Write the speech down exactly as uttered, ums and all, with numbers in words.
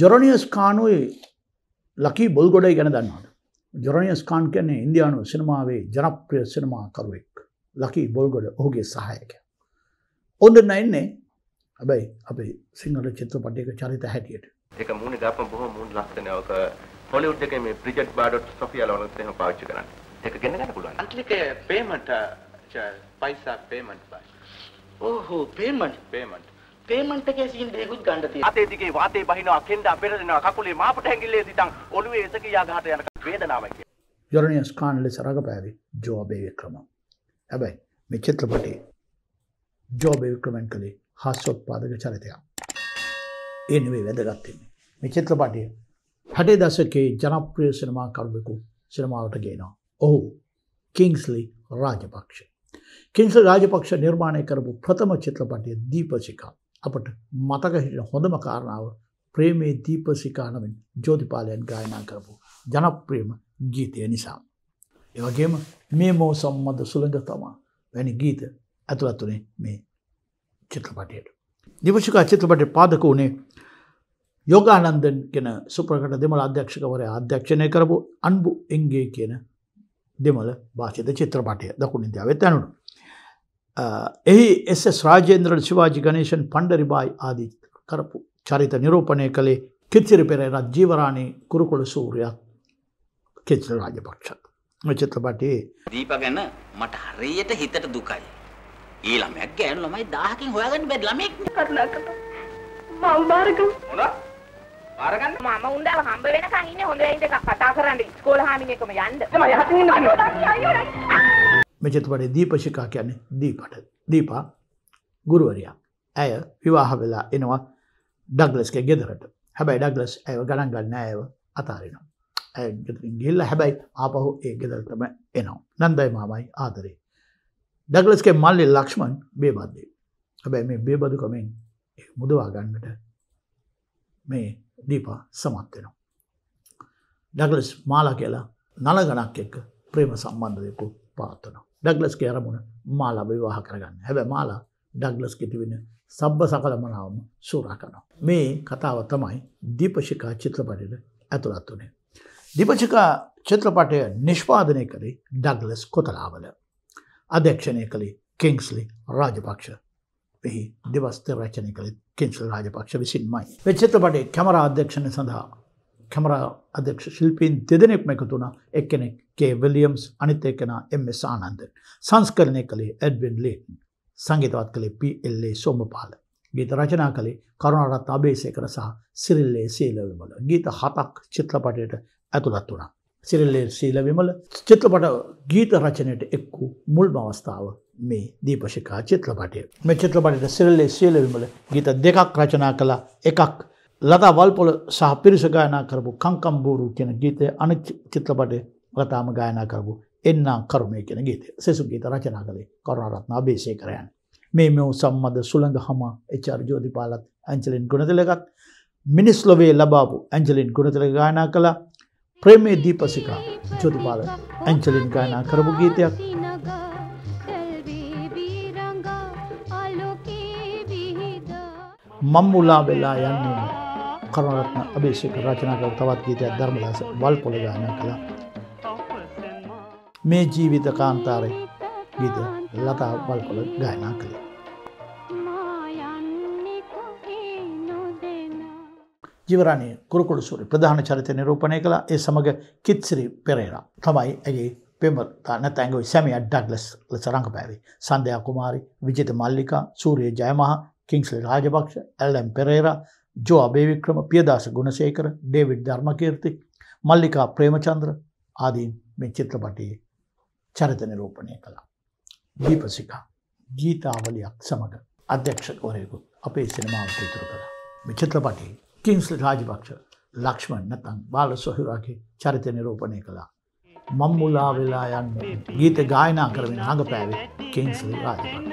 Jeronius Khan was lucky Bulgodai can done. Jeronius Khan can Indian cinema way, Janapriya cinema Karvik, lucky Bulgodai, Oge Sahak. On the nine, Abay, Abay, singer Chitopateka Charita had it. Take a moon up on Moon last and Hollywood take a Brigitte Bardot, Sophia Lawrence, and Pauchigan. Take again another one. I'll take a payment, Paisa payment. Oh, payment, payment. Payment is in the good country. I think Wate Bahina, Kinda, better than a couple of Mapatangilis, always a Yagata and a Vedanamaki. Jeronius Khan is Ragapari, Joe Abeywickrama. Abay, Michitlapati, Joe Abeywickrama, Hasop Padagacharatia. Anyway, whether that thing. Michitlapati, Hadidasaki, Janapri cinema Karbuku, cinema out again. Oh, Kingsley Rajapaksha. Kingsley Rajapaksha Nirmana Karbu, Pratama Chitlapati, Deepashika. අපට මතක හිටින හොඳම කාරණාව ප්‍රේමේ දීපසිකා නමින් ජෝතිපාලයන් ගායනා කරපු ජනප්‍රියම ගීතය නිසා. ඒ වගේම මේ මෝසම් මද සුළඟ තමා වැනි ගීත ඇතුළත් උනේ මේ චිත්‍රපටයට. දීපසිකා චිත්‍රපටයේ පාදක උනේ යෝගානන්දන් කියන සුප්‍රකට දෙමළ අධ්‍යක්ෂකවරයා අධ්‍යක්ෂණය කරපු අන්බු එංගේ කියන දෙමළ භාෂිත චිත්‍රපටය දකුණු ඉන්දියාවේ තැනුණා. Ehi S S Rajendra Shivaji Ganeshan Pandaribai Adin Karapu Charita Nirupane Kale Kithsiri Perera Jeevarani Kurukulasooriya Kingsley Rajapaksha. මේ චිත්‍රපටයේ දීපා ගැන මට හරියට හිතට දුකයි. ඒ ළමයක් ගෑනු ළමයි දහසකින් හොයාගන්න බැරි ළමෙක් කරුණා කරපන්. මම බාරගන්න. මොනවා? බාරගන්න මම උන්දල හම්බ වෙනකන් ඉන්නේ හොඳ වෙයින් දෙකක් කතා කරන්න ඉස්කෝල හාමින් එකම යන්න. මම යහතින් ඉන්නවා. මෙචිත්‍රපටයේ දීපශිකා කියන්නේ දීපට දීපා ගුරුවරියා ඇය විවාහ වෙලා එනවා ඩග්ලස්ගේ ගෙදරට. හැබැයි ඩග්ලස් ඇයව ගණන් ගන්න ඇයව අතාරිනවා. ඇය ගෙදරින් ගිහිල්ලා හැබැයි ආපහු ඒ ගෙදරටම එනවා. නන්දයි මාමයි ආදරේ. ඩග්ලස්ගේ මල්ලි ලක්ෂ්මන් බේබද්ද. හැබැයි මේ බේබදුකමෙන් මුදවා ගන්නට මේ දීපා සමත් වෙනවා. ඩග්ලස් මාලා කියලා නලගණක් එක්ක ප්‍රේම සම්බන්ධයක් පාතන. ඩග්ලස් ගේ අරමුණ මාලා විවාහ කරගන්න. හැබැයි මාලා ඩග්ලස් ගෙට වෙන සබ්බ සකල මනාවම සූරා කරනවා. මේ කතාව තමයි දීපශිකා චිත්‍රපටයේ ඇතුළත් වුනේ. දීපශිකා චිත්‍රපටය නිෂ්පාදනය කළේ ඩග්ලස් කොතලාවල. අධ්‍යක්ෂණය කළේ කිංග්ස්ලි රාජපක්ෂ. එහි දිවස්තර රචනය කළේ කිංග්ස්ලි රාජපක්ෂ විසින්මයි. මේ චිත්‍රපටයේ කැමරා අධ්‍යක්ෂණය සඳහා කැමරා අධ්‍යක්ෂ ශිල්පීන් දෙදෙනෙක් එකතු වුණා. එක්කෙනෙක් K. Williams, අනිත් එක්කෙනා M S Anandan. සංස්කරණය කළේ Edwin Leeten. සංගීතවත් කළේ P L A Somapala. ගීත රචනා කළේ කරුණාරත්න අබේසේකර සහ Cyril A. Seelawimala. ගීත හතක් චිත්‍රපටයට ඇතුළත් වුණා. Cyril A. Seelawimala චිත්‍රපට ගීත රචනයට එක් වූ මුල්ම අවස්ථාව මේ දීපශිකා චිත්‍රපටය. මේ චිත්‍රපටයේ Cyril A. Seelawimala ගීත දෙකක් රචනා කළා. එකක් Latha Walpola සහ පිරිස ගායනා කරපු කංකම්බෝරු කියන ගීතය අනිත් චිත්‍රපටයේ ලතාම ගායනා කරපු එන්නා කරුමේ කියන ගීතය. සෙසු ගීත රචනා කළේ කරුණාරත්න අබේසේකර. මේ මේ සම්මද සුළඟ හම එච් ආර් ජෝතිපාලත් ඇන්ජලින් ගුණතිලකත් මිනිස් ලොවේ ලබාපු ඇන්ජලින් ගුණතිලක ගායනා කළා. ප්‍රේමේ දීපසිකා ජෝතිපාල ඇන්ජලින් ගායනා කරපු ගීතයක්. මම්මුලා වෙලා යන්නේ කරුණාරත්න අබේසේකර රචනා කළ තවත් ගීතයක් ධර්මදාස වල්පොල ගායනා කළා. මේ ජීවිත කාන්තාරේ ගීත ලතා වල්පොල ගායනා කළා. ජීවරාණී කුරුකුලසූරිය ප්‍රධාන චරිතය නිරූපණය කළා. ඒ සමග කිත්සිරි පෙරේරා තමයි ඇගේ පෙම්වතා නැතැංගෝ සැමියා ඩග්ලස් ලෙස රංගපෑවේ. Sandhya Kumari, Vijitha Mallika, Suriya Jayamaha, Kingsley Rajapaksa, L M Perera, Joe Abeywickrama, Piyadasa Gunasekara, David Dharmakeerthi, Mallika Premachandra ආදී මේ චිත්‍රපටයේ චරිත නිරූපණය කළා. දීපසිකා ගීතාවලියක් සමග අධ්‍යක්ෂකවරයෙකු අපේ සිනමාවට ඉතුරු කළා. මේ චිත්‍රපටයේ කිංග්ස්ලි රාජපක්ෂ ලක්ෂ්මන් නැත්නම් බාල සොහොයුරාගේ චරිත නිරූපණය කළා. මම්මුලා වෙලා යන්නේ ගීත ගායනා කරමින් රඟපෑවේ කිංග්ස්ලි රාජපක්ෂ.